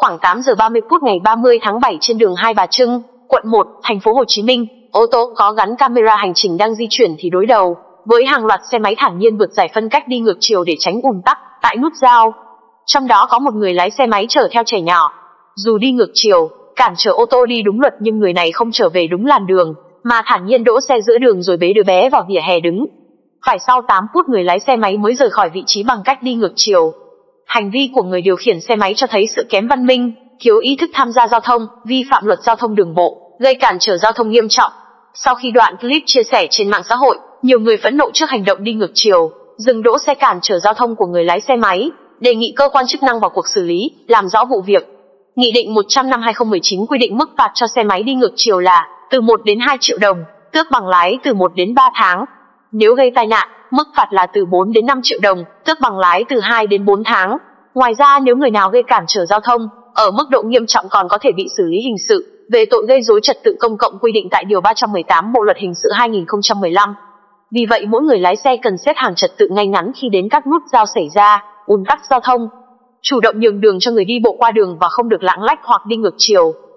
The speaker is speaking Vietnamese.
Khoảng 8 giờ 30 phút ngày 30 tháng 7 trên đường Hai Bà Trưng, quận 1, thành phố Hồ Chí Minh, ô tô có gắn camera hành trình đang di chuyển thì đối đầu với hàng loạt xe máy thản nhiên vượt giải phân cách đi ngược chiều để tránh ùn tắc tại nút giao. Trong đó có một người lái xe máy chở theo trẻ nhỏ. Dù đi ngược chiều, cản trở ô tô đi đúng luật nhưng người này không trở về đúng làn đường, mà thản nhiên đỗ xe giữa đường rồi bế đứa bé vào vỉa hè đứng. Phải sau 8 phút người lái xe máy mới rời khỏi vị trí bằng cách đi ngược chiều. Hành vi của người điều khiển xe máy cho thấy sự kém văn minh, thiếu ý thức tham gia giao thông, vi phạm luật giao thông đường bộ, gây cản trở giao thông nghiêm trọng. Sau khi đoạn clip chia sẻ trên mạng xã hội, nhiều người phẫn nộ trước hành động đi ngược chiều, dừng đỗ xe cản trở giao thông của người lái xe máy, đề nghị cơ quan chức năng vào cuộc xử lý, làm rõ vụ việc. Nghị định 100 năm 2019 quy định mức phạt cho xe máy đi ngược chiều là từ 1 đến 2 triệu đồng, tước bằng lái từ 1 đến 3 tháng. Nếu gây tai nạn, mức phạt là từ 4 đến 5 triệu đồng, tước bằng lái từ 2 đến 4 tháng. Ngoài ra, nếu người nào gây cản trở giao thông, ở mức độ nghiêm trọng còn có thể bị xử lý hình sự về tội gây rối trật tự công cộng quy định tại Điều 318 Bộ Luật Hình Sự 2015. Vì vậy, mỗi người lái xe cần xếp hàng trật tự ngay ngắn khi đến các nút giao xảy ra ùn tắc giao thông, chủ động nhường đường cho người đi bộ qua đường và không được lạng lách hoặc đi ngược chiều.